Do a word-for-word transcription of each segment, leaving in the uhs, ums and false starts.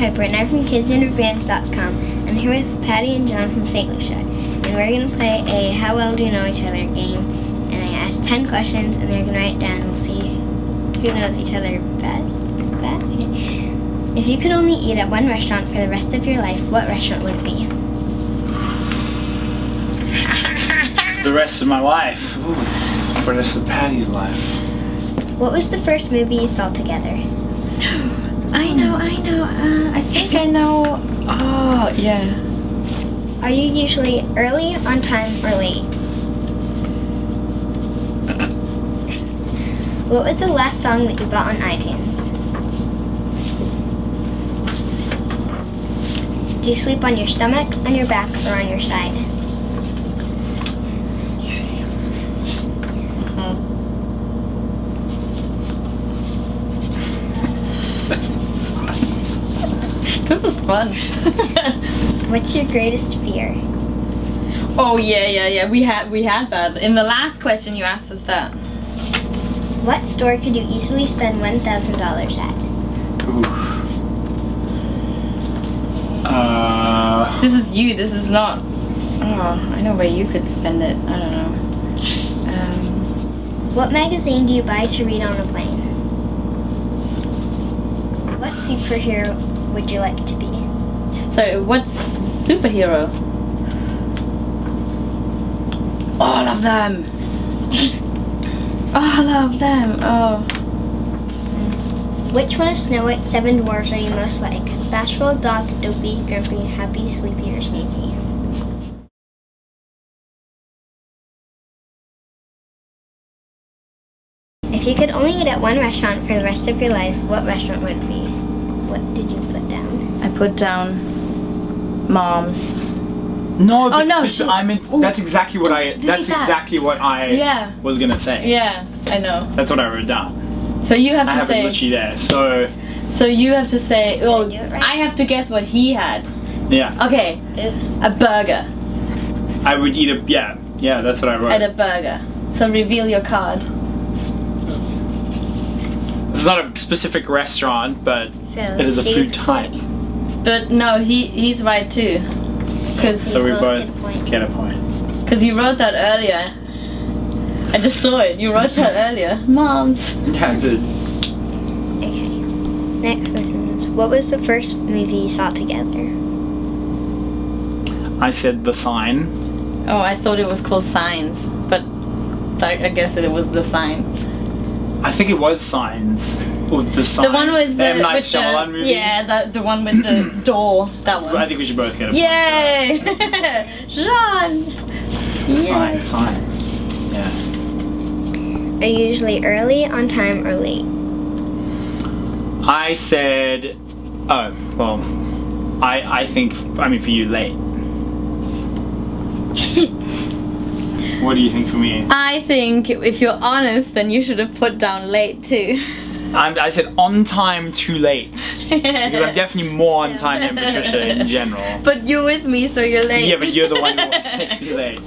Piper, and I'm from kids interview bands dot com. I'm here with Patty and John from Saint Lucia, and we're going to play a How Well Do You Know Each Other game, and I asked ten questions, and they're going to write it down, and we'll see who knows each other best. If you could only eat at one restaurant for the rest of your life, what restaurant would it be? The rest of my life. Ooh, for the rest of Patty's life. What was the first movie you saw together? I know, I know. Uh, I think I know. Oh, yeah. Are you usually early, on time, or late? What was the last song that you bought on iTunes? Do you sleep on your stomach, on your back, or on your side? Easy. Mm-hmm. This is fun. What's your greatest fear? Oh yeah, yeah, yeah. We had we had that in the last question you asked us that. What store could you easily spend one thousand dollars at? Ooh. Uh, this is you, this is not... Oh, I know where you could spend it, I don't know. Um, what magazine do you buy to read on a plane? What superhero would you like to be? So, what superhero? All of them! All of them, oh. Which one of Snow White's seven dwarves are you most like? Bashful, Doc, Dopey, Grumpy, Happy, Sleepy, or Sneezy? If you could only eat at one restaurant for the rest of your life, what restaurant would it be? What did you put down? I put down Mom's. No, oh, no, she, I meant, ooh, that's exactly what I, that's that. exactly what I yeah. was gonna say. Yeah, I know. That's what I wrote down. So you have to say. I haven't literally there, so. So you have to say. Oh, well, right. I have to guess what he had. Yeah. Okay. Oops. A burger. I would eat a yeah yeah that's what I wrote. At a burger. So reveal your card. This is not a specific restaurant, but so it is a food type. Point. But no, he he's right too, because so we both get a point. Because you wrote that earlier. I just saw it. You wrote that earlier. Moms. Yeah, I did. Okay. Next question is, what was the first movie you saw together? I said The Sign. Oh, I thought it was called Signs, but I guess it was The Sign. I think it was Signs. Or The Sign. The one with the, M. Night Shyamalan the, movie? Yeah, the, the one with the door. That one. I think we should both get it. Yay! Jean! The Sign, Signs. Yeah. Are you usually early, on time, or late? I said, oh, well, I, I think, I mean, for you, late. What do you think for me? I think if you're honest, then you should have put down late, too. I'm, I said on time, too late. Because I'm definitely more on time than Patricia in general. But you're with me, so you're late. Yeah, but you're the one who always makes me late.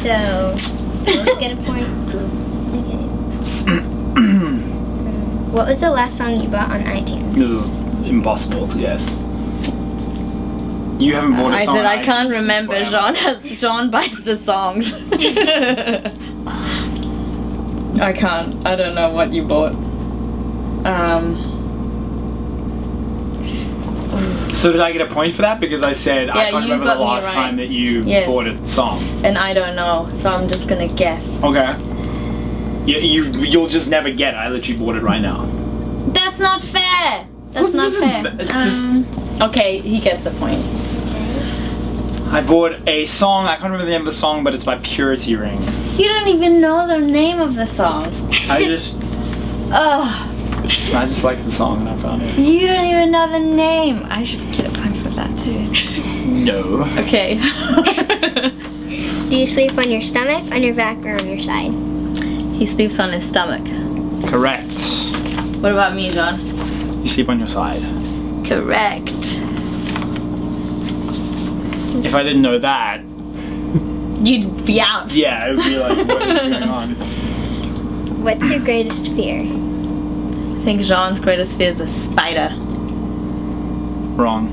So, let's get a point. What was the last song you bought on iTunes? This is impossible to guess. You haven't bought a song. I said I can't remember. Jean has Jean buys the songs. I can't. I don't know what you bought. Um. So did I get a point for that because I said I can't remember the last time that you bought a song? And I don't know, so I'm just gonna guess. Okay. You, you, you'll just never get it. I literally bought it right now. That's not fair! That's not fair. Just, um, okay, he gets a point. I bought a song, I can't remember the name of the song, but it's by Purity Ring. You don't even know the name of the song. I just... Ugh. I just liked the song and I found it. You don't even know the name. I should get a point for that too. No. Okay. Do you sleep on your stomach, on your back, or on your side? He sleeps on his stomach. Correct. What about me, John? You sleep on your side. Correct. If I didn't know that... You'd be out. Yeah, it would be like, what is going on? What's your greatest fear? I think Jean's greatest fear is a spider. Wrong.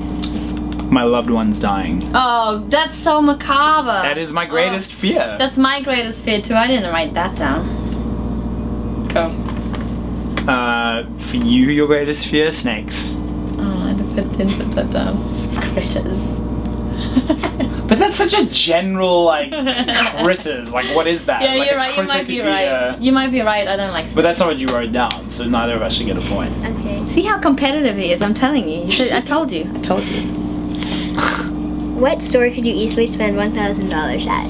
My loved one's dying. Oh, that's so macabre. That is my greatest oh, fear. That's my greatest fear too. I didn't write that down. Go. Uh, for you, your greatest fear? Snakes. Oh, I didn't put that down. Critters. But that's such a general, like, critters. Like, what is that? Yeah, like, you're right. You might be right. A... You might be right. I don't like snakes. But that's not what you wrote down, so neither of us should get a point. Okay. See how competitive he is. I'm telling you. I told you. I told you. What store could you easily spend one thousand dollars at?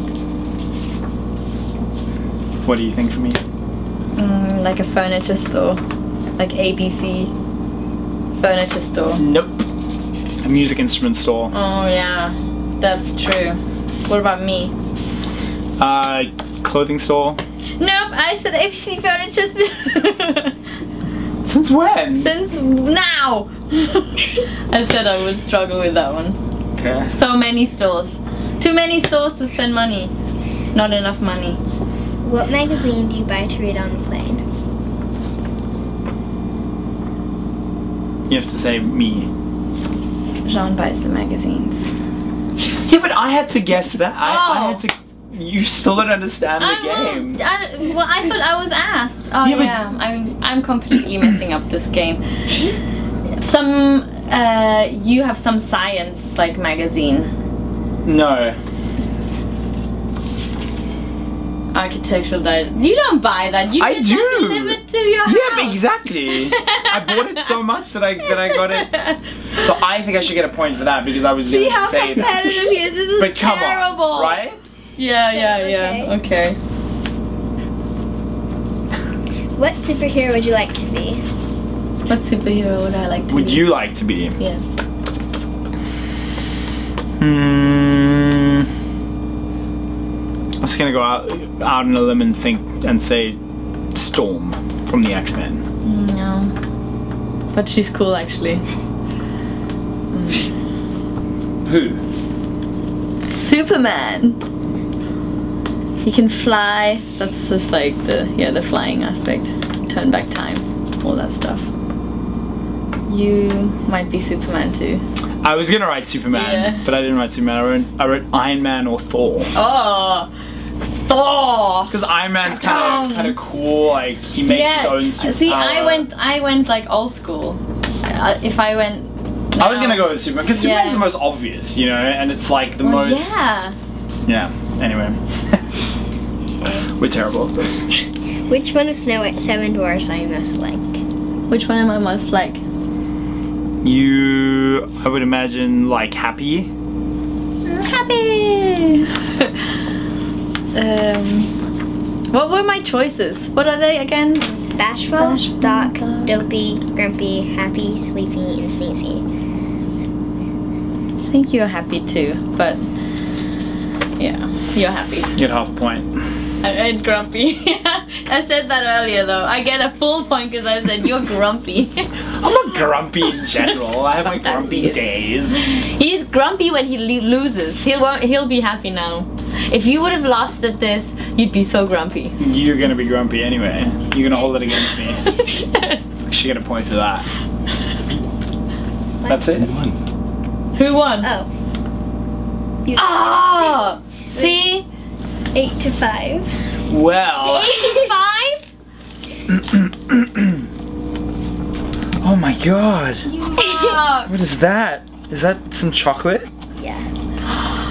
What do you think for me? Mm, like a furniture store. Like A B C. Furniture store. Nope. A music instrument store. Oh yeah, that's true. What about me? Uh, clothing store. Nope, I said A B C furniture store. Since when? Since now! I said I would struggle with that one. Okay. So many stores. Too many stores to spend money. Not enough money. What magazine do you buy to read on the plane? You have to say me. Jean buys the magazines. Yeah, but I had to guess that. I, oh. I had to... You still don't understand the I game. I, well, I thought I was asked. Oh yeah, yeah. But... I'm, I'm completely messing up this game. Some... Uh, you have some science, like, magazine. No. Architectural Digest. You don't buy that. You I do. Live it to your yeah, house. Exactly. I bought it so much that I that I got it. So I think I should get a point for that because I was going to say that. See how competitive he is. This is but come terrible. On, right? Yeah, yeah, yeah. Okay. okay. What superhero would you like to be? What superhero would I like to would be? Would you like to be? Yes. Hmm. I'm just gonna go out, out on a limb and think and say Storm from the X-Men. No. But she's cool actually. Mm. Who? Superman. He can fly. That's just like the, yeah, the flying aspect. Turn back time. All that stuff. You might be Superman too. I was gonna write Superman, yeah. But I didn't write Superman. I wrote, I wrote Iron Man or Thor. Oh, Thor! Because Iron Man's kind of kind of cool. Like he makes yeah. his own superpower. See, I went, I went like old school. I, if I went, now, I was gonna go with Superman because Superman's yeah. the most obvious, you know, and it's like the well, most. Yeah. Yeah. Anyway, we're terrible at this. Which one of Snow White's seven dwarfs are you most like? Which one am I most like? You, I would imagine, like Happy. Happy. um, what were my choices? What are they again? Bashful, Bashful Doc, Doc, Dopey, Grumpy, Happy, Sleepy, and Sneezy. I think you're happy too, but yeah, you're happy. Get half a point. And Grumpy. I said that earlier though. I get a full point because I said you're grumpy. I'm not grumpy in general. I have my grumpy days. He's grumpy when he loses. He'll won't, he'll be happy now. If you would have lost at this, you'd be so grumpy. You're gonna be grumpy anyway. You're gonna hold it against me. I should get a point for that. What? That's it. Who won? Who won? Oh. You oh! Eight. See? Eight to five. Well, eighty-five. Oh my god! What is that? Is that some chocolate? Yeah.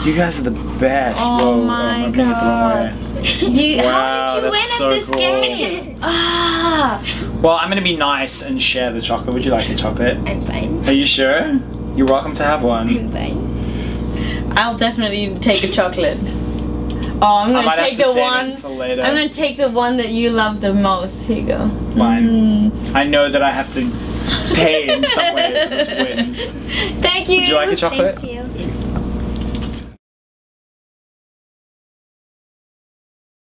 You guys are the best. Oh Whoa, my god! You, wow, how did you win so at this cool. game? Ah. Well, I'm gonna be nice and share the chocolate. Would you like the chocolate? I'm fine. Are you sure? You're welcome to have one. I'm fine. I'll definitely take a chocolate. Oh, I'm gonna take the one. I'm gonna take the one that you love the most. Here you go. Mine. Mm. I know that I have to pay in some way for this win. Thank you. Would you like a chocolate? Thank you.